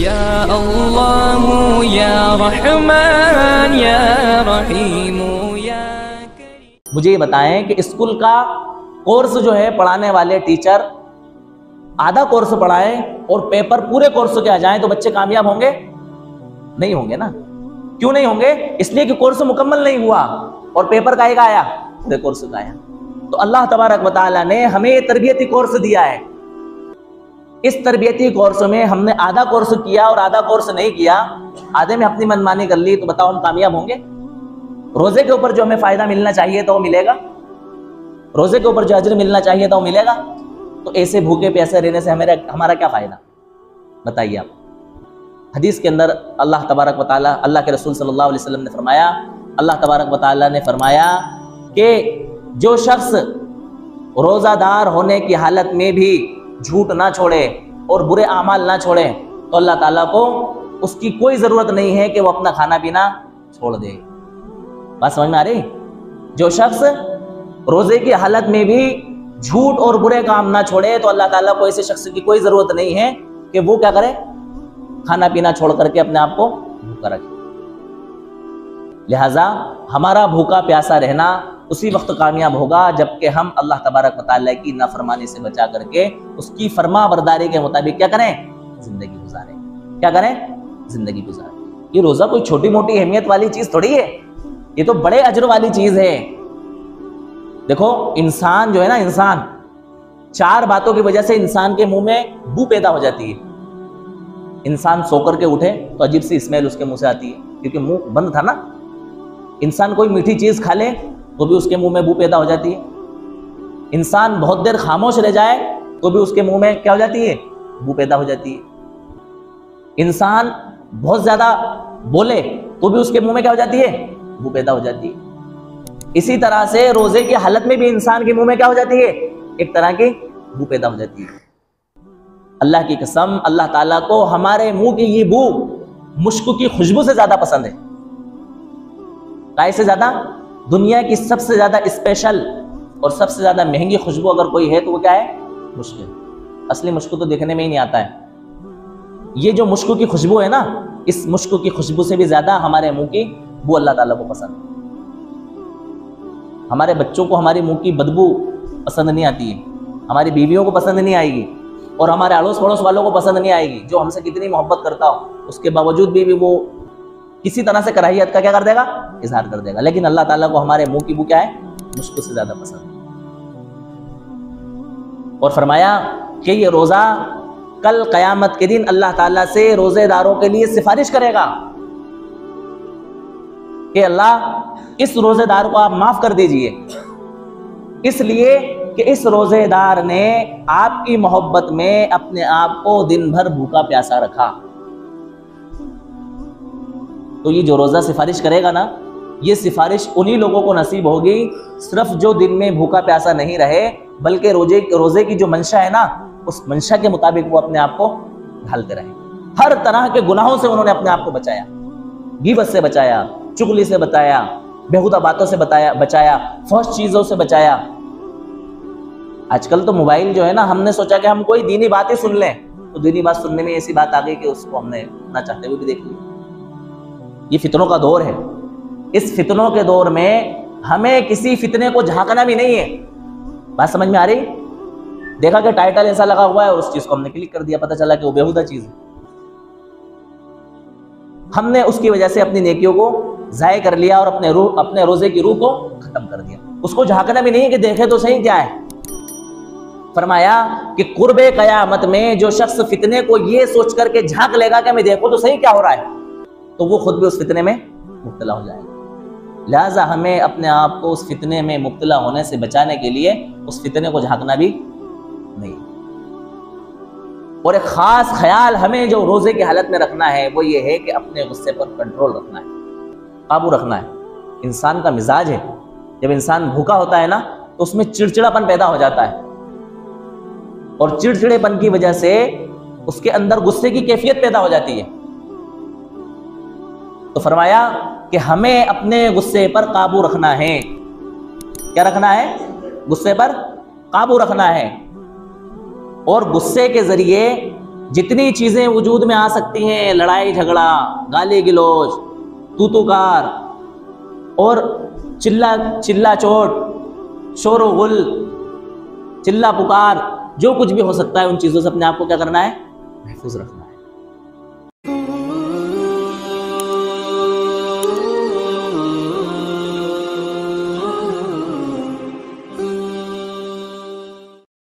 या अल्लाह या रहमान या रहीम या करीम। मुझे ये बताएं कि स्कूल का कोर्स जो है पढ़ाने वाले टीचर आधा कोर्स पढ़ाएं और पेपर पूरे कोर्स के आ जाए तो बच्चे कामयाब होंगे? नहीं होंगे ना। क्यों नहीं होंगे? इसलिए कि कोर्स मुकम्मल नहीं हुआ और पेपर का एक आया, पूरे कोर्स का आया। तो अल्लाह तबारक व तआला ने हमें ये तरबियती कोर्स दिया है। इस तरबियती कोर्स में हमने आधा कोर्स किया और आधा कोर्स नहीं किया, आधे में अपनी मनमानी कर ली, तो बताओ हम कामयाब होंगे? रोजे के ऊपर जो हमें फायदा मिलना चाहिए तो वो मिलेगा, रोजे के ऊपर जो अजर मिलना चाहिए तो वो मिलेगा, तो ऐसे भूखे प्यासे रहने से हमारा क्या फायदा? बताइए आप। हदीस के अंदर अल्लाह तबारक व तआला, अल्लाह के रसूल सल्लल्लाहु अलैहि वसल्लम ने फरमाया, अल्लाह तबारक व तआला ने फरमाया कि जो शख्स रोज़ादार होने की हालत में भी झूठ ना छोड़े और बुरे आमाल ना छोड़े तो अल्लाह ताला को उसकी कोई ज़रूरत नहीं है कि वो अपना खाना पीना छोड़ दे। बात समझ में आ रही? जो शख्स रोज़े की हालत में भी झूठ और बुरे काम ना छोड़े तो अल्लाह ताला को ऐसे शख्स की कोई ज़रूरत नहीं है कि वो क्या करे, खाना पीना छोड़ करके अपने आप को भूखा रखे। लिहाजा हमारा भूखा प्यासा रहना उसी वक्त कामयाब होगा जबकि हम अल्लाह तबारक व तआला की नाफरमानी से बचा करके उसकी फरमा बरदारी के मुताबिक क्या करें, जिंदगी गुजारें। क्या करें? जिंदगी गुजारें। ये रोज़ा कोई छोटी मोटी अहमियत वाली चीज़ थोड़ी है, ये तो बड़े अजर वाली चीज़ है। देखो इंसान जो है ना, इंसान चार बातों की वजह से इंसान के मुँह में बू पैदा हो जाती है। इंसान सो करके उठे तो अजीब सी स्मेल उसके मुंह से आती है क्योंकि मुंह बंद था ना। इंसान कोई मीठी चीज़ खा ले तो भी उसके मुंह में बू पैदा हो जाती है। इंसान बहुत देर खामोश रह जाए तो भी उसके मुंह में क्या हो जाती है, बू पैदा हो जाती है। इंसान बहुत ज़्यादा बोले तो भी उसके मुंह में क्या हो जाती है, बू पैदा हो जाती है। इसी तरह से रोज़े की हालत में भी इंसान के मुँह में क्या हो जाती है, एक तरह की बू पैदा हो जाती है। अल्लाह की कसम, अल्लाह ताला को हमारे मुंह की ये बू मुश्क की खुशबू से ज़्यादा पसंद है। काय से ज़्यादा? दुनिया की सबसे ज़्यादा स्पेशल और सबसे ज़्यादा महंगी खुशबू अगर कोई है तो वो क्या है, मुश्क। असली मुश्क तो देखने में ही नहीं आता है। ये जो मुश्क की खुशबू है ना, इस मुश्क की खुशबू से भी ज़्यादा हमारे मुँह की बू अल्लाह ताला को पसंद है। हमारे बच्चों को हमारे मुँह की बदबू पसंद नहीं आती है, हमारी बीवियों को पसंद नहीं आएगी और हमारे अड़ोस पड़ोस वालों को पसंद नहीं आएगी। जो हमसे कितनी मोहब्बत करता हो उसके बावजूद भी वो किसी तरह से कराहियत का क्या कर देगा, इजहार कर देगा। लेकिन अल्लाह ताला को हमारे मुंह की बू क्या है, मुश्किल से ज़्यादा पसंद। और फरमाया कि ये रोज़ा कल क़यामत के दिन अल्लाह ताला से रोज़ेदारों के लिए सिफारिश करेगा कि अल्लाह इस रोज़ेदार को आप माफ़ कर दीजिए, इसलिए कि इस रोज़ेदार ने आपकी मोहब्बत में अपने आप को दिन भर भूखा प्यासा रखा। तो ये जो रोज़ा सिफारिश करेगा ना, ये सिफारिश उन्हीं लोगों को नसीब होगी सिर्फ जो दिन में भूखा प्यासा नहीं रहे बल्कि रोज़े की जो मंशा है ना, उस मंशा के मुताबिक वो अपने आप को ढालते रहे। हर तरह के गुनाहों से उन्होंने अपने आप को बचाया, गीबत से बचाया, चुगली से बचाया, बेहुदा बातों से बचाया, फहश चीज़ों से बचाया। आजकल तो मोबाइल जो है ना, हमने सोचा कि हम कोई दीनी बातें सुन लें तो दीनी बात सुनने में ऐसी बात आ गई कि उसको हमने ना चाहते हुए भी देख लिया। ये फितनों का दौर है। इस फितनों के दौर में हमें किसी फितने को झांकना भी नहीं है। बात समझ में आ रही? देखा कि टाइटल ऐसा लगा हुआ है और उस चीज़ को हमने क्लिक कर दिया, पता चला कि वो बेहुदा चीज़ है। हमने उसकी वजह से अपनी नेकियों को ज़ाया कर लिया और अपने रोज़े की रूह को ख़त्म कर दिया। उसको झांकना भी नहीं है कि देखे तो सही क्या है। फरमाया कि कुर्बे कयामत में जो शख्स फितने को ये सोच करके झांक लेगा कि मैं देखो तो सही क्या हो रहा है, तो वो खुद भी उस फितने में मुब्तला हो जाएगा। लिहाजा हमें अपने आप को उस फितने में मुब्तला होने से बचाने के लिए उस फितने को झांकना भी नहीं। और एक ख़ास ख्याल हमें जो रोज़े की हालत में रखना है वो ये है कि अपने गुस्से पर कंट्रोल रखना है, काबू रखना है। इंसान का मिजाज है, जब इंसान भूखा होता है ना तो उसमें चिड़चिड़ापन पैदा हो जाता है और चिड़चिड़ेपन की वजह से उसके अंदर गुस्से की कैफियत पैदा हो जाती है। तो फरमाया कि हमें अपने गुस्से पर काबू रखना है। क्या रखना है? गुस्से पर काबू रखना है। और गुस्से के ज़रिए जितनी चीज़ें वजूद में आ सकती हैं, लड़ाई झगड़ा, गाली गलौज, तूतुकार और चिल्ला चोट, शोर व गुल, चिल्ला पुकार, जो कुछ भी हो सकता है, उन चीज़ों से अपने आप को क्या करना है, महफूज रखना है।